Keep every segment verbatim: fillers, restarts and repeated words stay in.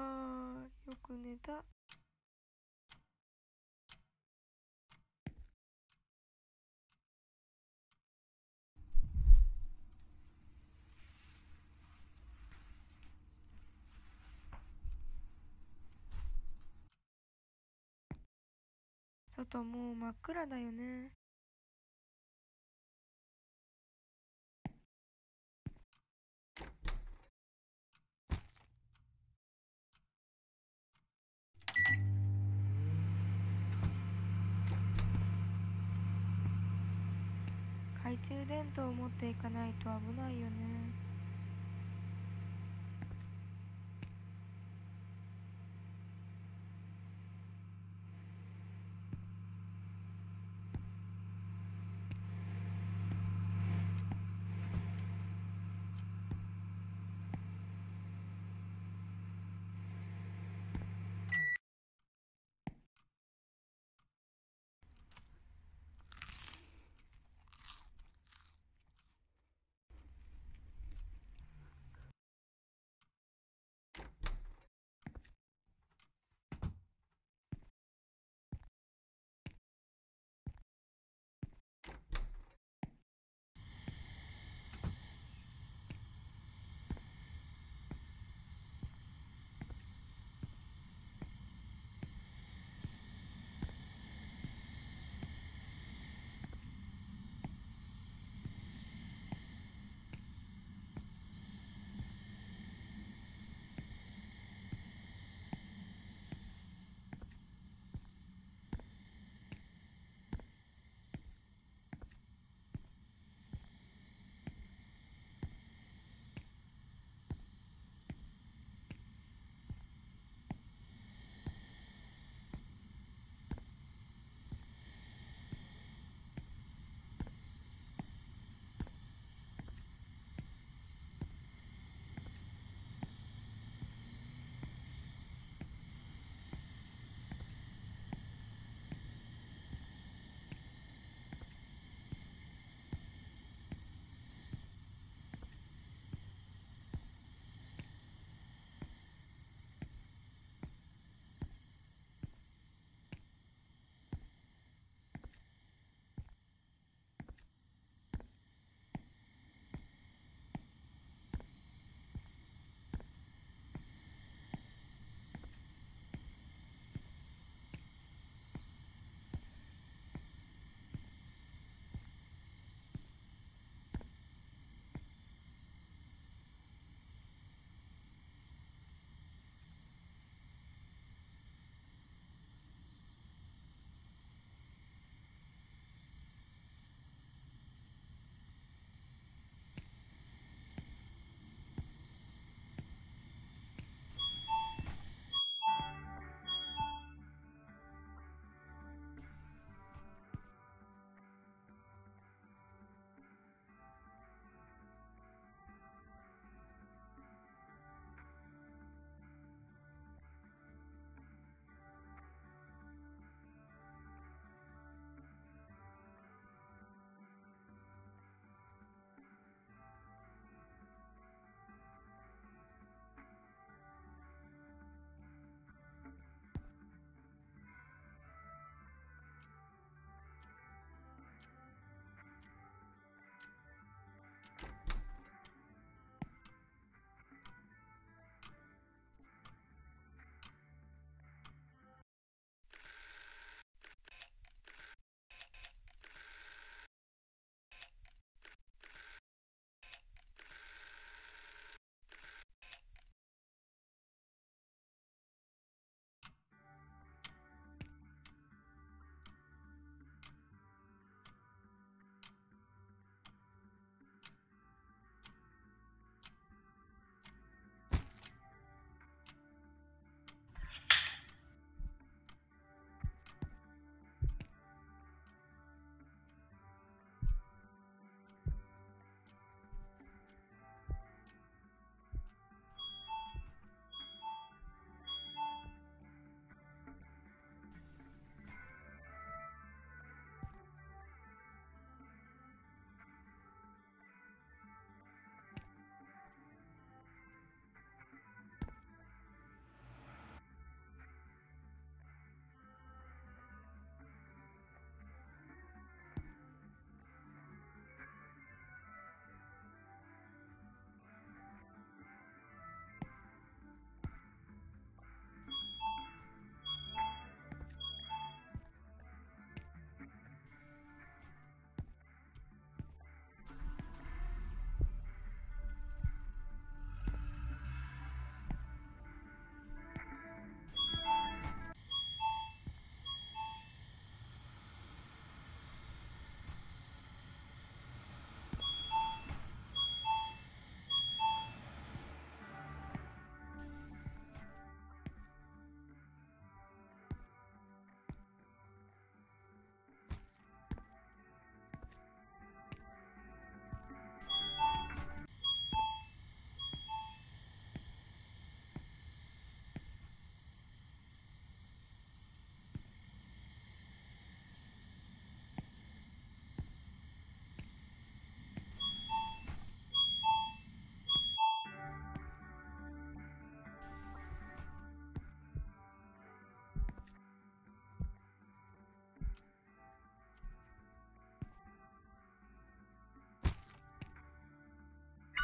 あー、よく寝た。外もう真っ暗だよね。懐中電灯を持っていかないと危ないよね。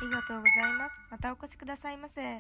りがとうございます。またお越しくださいませ。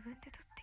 自分で撮って